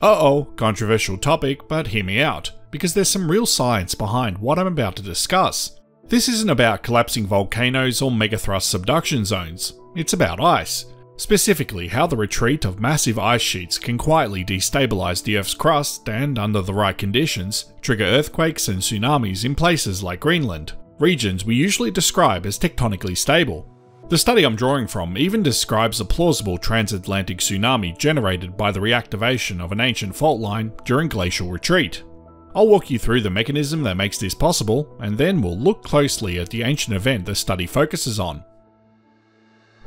Uh-oh, controversial topic, but hear me out, because there's some real science behind what I'm about to discuss. This isn't about collapsing volcanoes or megathrust subduction zones, it's about ice. Specifically, how the retreat of massive ice sheets can quietly destabilize the Earth's crust and, under the right conditions, trigger earthquakes and tsunamis in places like Greenland, regions we usually describe as tectonically stable. The study I'm drawing from even describes a plausible transatlantic tsunami generated by the reactivation of an ancient fault line during glacial retreat. I'll walk you through the mechanism that makes this possible, and then we'll look closely at the ancient event the study focuses on.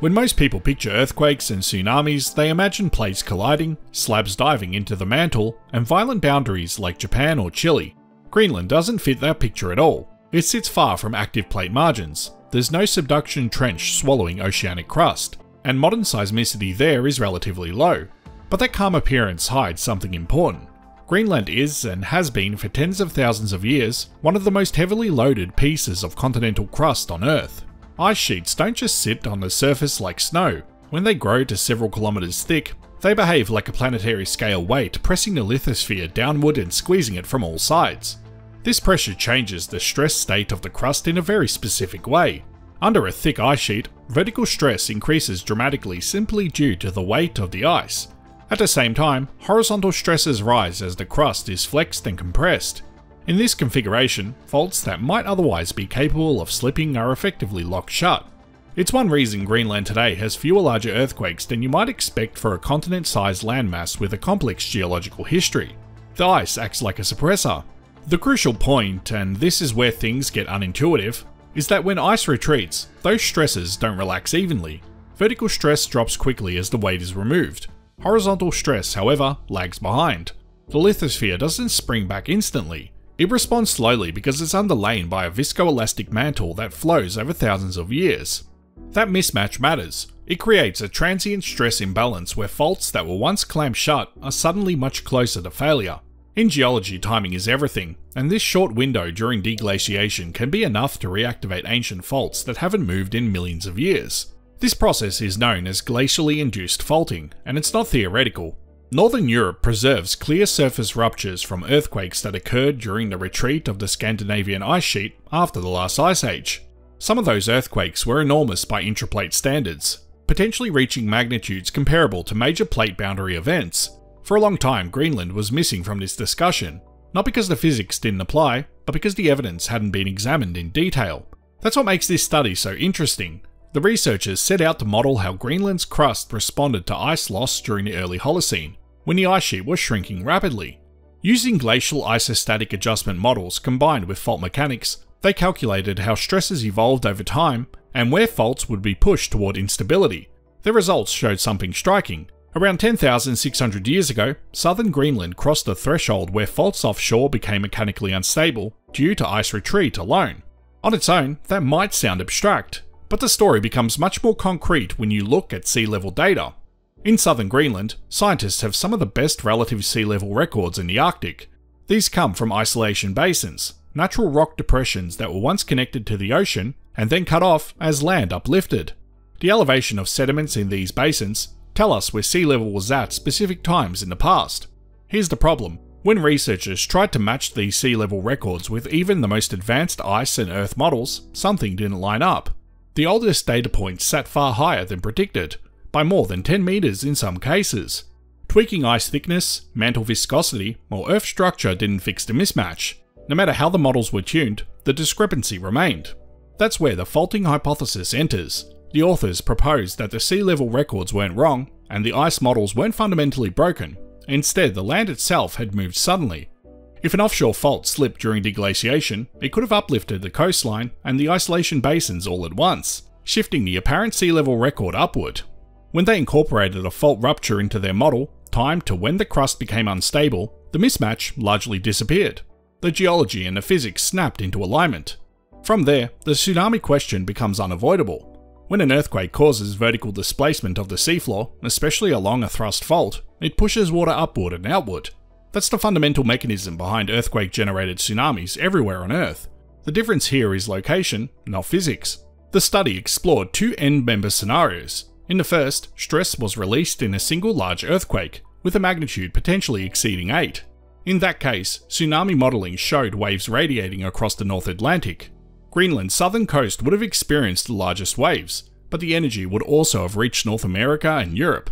When most people picture earthquakes and tsunamis, they imagine plates colliding, slabs diving into the mantle, and violent boundaries like Japan or Chile. Greenland doesn't fit that picture at all. It sits far from active plate margins. There's no subduction trench swallowing oceanic crust, and modern seismicity there is relatively low. But that calm appearance hides something important. Greenland is, and has been for tens of thousands of years, one of the most heavily loaded pieces of continental crust on Earth. Ice sheets don't just sit on the surface like snow. When they grow to several kilometers thick, they behave like a planetary scale weight, pressing the lithosphere downward and squeezing it from all sides. This pressure changes the stress state of the crust in a very specific way. Under a thick ice sheet, vertical stress increases dramatically simply due to the weight of the ice. At the same time, horizontal stresses rise as the crust is flexed and compressed. In this configuration, faults that might otherwise be capable of slipping are effectively locked shut. It's one reason Greenland today has fewer larger earthquakes than you might expect for a continent-sized landmass with a complex geological history. The ice acts like a suppressor. The crucial point, and this is where things get unintuitive, is that when ice retreats, those stresses don't relax evenly. Vertical stress drops quickly as the weight is removed. Horizontal stress, however, lags behind. The lithosphere doesn't spring back instantly. It responds slowly because it's underlain by a viscoelastic mantle that flows over thousands of years. That mismatch matters. It creates a transient stress imbalance where faults that were once clamped shut are suddenly much closer to failure. In geology, timing is everything, and this short window during deglaciation can be enough to reactivate ancient faults that haven't moved in millions of years. This process is known as glacially induced faulting, and it's not theoretical. Northern Europe preserves clear surface ruptures from earthquakes that occurred during the retreat of the Scandinavian ice sheet after the last ice age. Some of those earthquakes were enormous by intraplate standards, potentially reaching magnitudes comparable to major plate boundary events. For a long time, Greenland was missing from this discussion, not because the physics didn't apply, but because the evidence hadn't been examined in detail. That's what makes this study so interesting. The researchers set out to model how Greenland's crust responded to ice loss during the early Holocene, when the ice sheet was shrinking rapidly. Using glacial isostatic adjustment models combined with fault mechanics, they calculated how stresses evolved over time and where faults would be pushed toward instability. The results showed something striking. Around 10,600 years ago, southern Greenland crossed the threshold where faults offshore became mechanically unstable due to ice retreat alone. On its own, that might sound abstract, but the story becomes much more concrete when you look at sea level data. In southern Greenland, scientists have some of the best relative sea level records in the Arctic. These come from isolation basins, natural rock depressions that were once connected to the ocean and then cut off as land uplifted. The elevation of sediments in these basins tell us where sea level was at specific times in the past. Here's the problem. When researchers tried to match these sea level records with even the most advanced ice and earth models, something didn't line up. The oldest data points sat far higher than predicted, by more than 10 meters in some cases. Tweaking ice thickness, mantle viscosity, or earth structure didn't fix the mismatch. No matter how the models were tuned, the discrepancy remained. That's where the faulting hypothesis enters. The authors proposed that the sea level records weren't wrong, and the ice models weren't fundamentally broken. Instead, the land itself had moved suddenly. If an offshore fault slipped during deglaciation, it could have uplifted the coastline and the isolation basins all at once, shifting the apparent sea level record upward. When they incorporated a fault rupture into their model, time to when the crust became unstable, the mismatch largely disappeared. The geology and the physics snapped into alignment. From there, the tsunami question becomes unavoidable. When an earthquake causes vertical displacement of the seafloor, especially along a thrust fault, it pushes water upward and outward. That's the fundamental mechanism behind earthquake-generated tsunamis everywhere on Earth. The difference here is location, not physics. The study explored two end-member scenarios. In the first, stress was released in a single large earthquake. with a magnitude potentially exceeding 8. In that case, tsunami modelling showed waves radiating across the North Atlantic. Greenland's southern coast would have experienced the largest waves, but the energy would also have reached North America and Europe.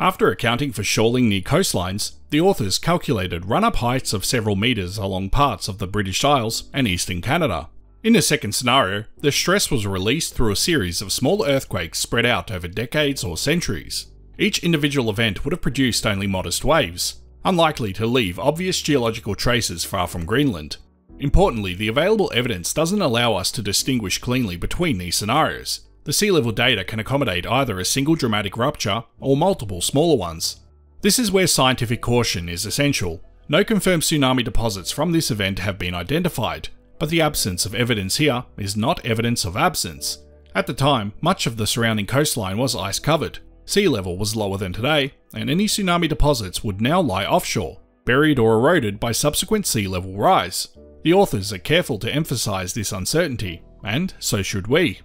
After accounting for shoaling near coastlines, the authors calculated run-up heights of several metres along parts of the British Isles and eastern Canada. In the second scenario, the stress was released through a series of small earthquakes spread out over decades or centuries. Each individual event would have produced only modest waves, unlikely to leave obvious geological traces far from Greenland. Importantly, the available evidence doesn't allow us to distinguish cleanly between these scenarios. The sea level data can accommodate either a single dramatic rupture or multiple smaller ones. This is where scientific caution is essential. No confirmed tsunami deposits from this event have been identified, but the absence of evidence here is not evidence of absence. At the time, much of the surrounding coastline was ice covered. Sea level was lower than today, and any tsunami deposits would now lie offshore, buried or eroded by subsequent sea level rise. The authors are careful to emphasise this uncertainty, and so should we.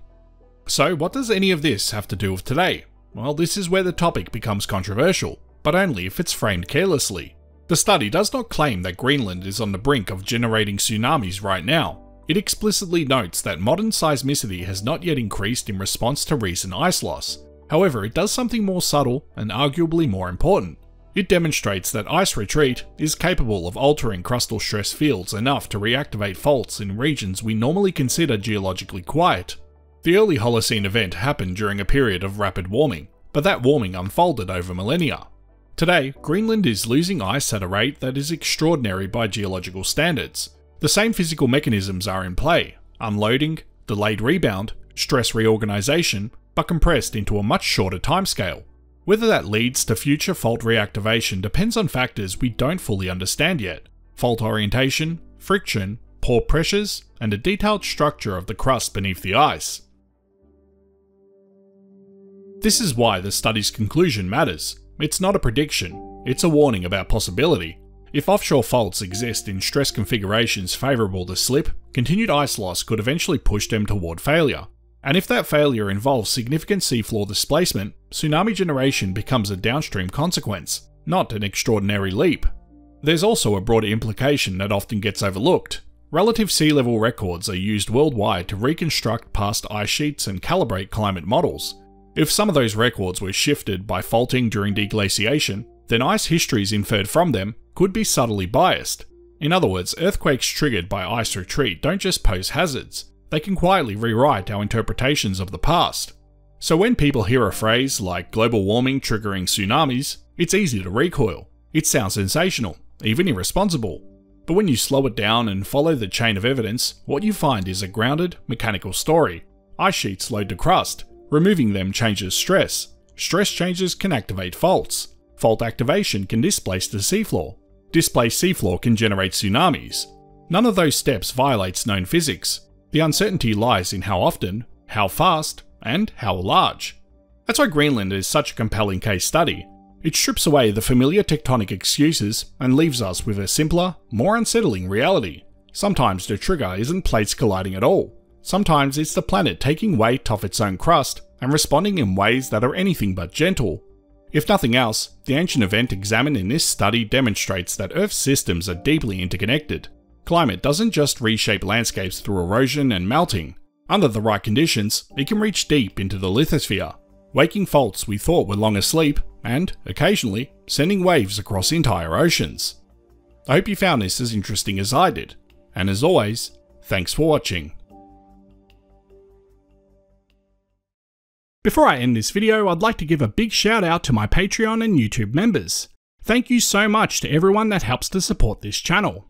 So what does any of this have to do with today? Well, this is where the topic becomes controversial, but only if it's framed carelessly. The study does not claim that Greenland is on the brink of generating tsunamis right now. It explicitly notes that modern seismicity has not yet increased in response to recent ice loss. However, it does something more subtle and arguably more important. It demonstrates that ice retreat is capable of altering crustal stress fields enough to reactivate faults in regions we normally consider geologically quiet. The early Holocene event happened during a period of rapid warming, but that warming unfolded over millennia. Today, Greenland is losing ice at a rate that is extraordinary by geological standards. The same physical mechanisms are in play: unloading, delayed rebound, stress reorganization, but compressed into a much shorter timescale. Whether that leads to future fault reactivation depends on factors we don't fully understand yet: fault orientation, friction, pore pressures, and a detailed structure of the crust beneath the ice. This is why the study's conclusion matters. It's not a prediction, it's a warning about possibility. If offshore faults exist in stress configurations favourable to slip, continued ice loss could eventually push them toward failure. And if that failure involves significant seafloor displacement, tsunami generation becomes a downstream consequence, not an extraordinary leap. There's also a broader implication that often gets overlooked. Relative sea level records are used worldwide to reconstruct past ice sheets and calibrate climate models. If some of those records were shifted by faulting during deglaciation, then ice histories inferred from them could be subtly biased. In other words, earthquakes triggered by ice retreat don't just pose hazards. They can quietly rewrite our interpretations of the past. So when people hear a phrase like global warming triggering tsunamis, it's easy to recoil. It sounds sensational, even irresponsible. But when you slow it down and follow the chain of evidence, what you find is a grounded, mechanical story. Ice sheets load to crust. Removing them changes stress. Stress changes can activate faults. Fault activation can displace the seafloor. Displaced seafloor can generate tsunamis. None of those steps violates known physics. The uncertainty lies in how often, how fast, and how large. That's why Greenland is such a compelling case study. It strips away the familiar tectonic excuses and leaves us with a simpler, more unsettling reality. Sometimes the trigger isn't plates colliding at all. Sometimes it's the planet taking weight off its own crust and responding in ways that are anything but gentle. If nothing else, the ancient event examined in this study demonstrates that Earth's systems are deeply interconnected. Climate doesn't just reshape landscapes through erosion and melting. Under the right conditions, it can reach deep into the lithosphere, waking faults we thought were long asleep and, occasionally, sending waves across entire oceans. I hope you found this as interesting as I did, and as always, thanks for watching. Before I end this video, I'd like to give a big shout out to my Patreon and YouTube members. Thank you so much to everyone that helps to support this channel.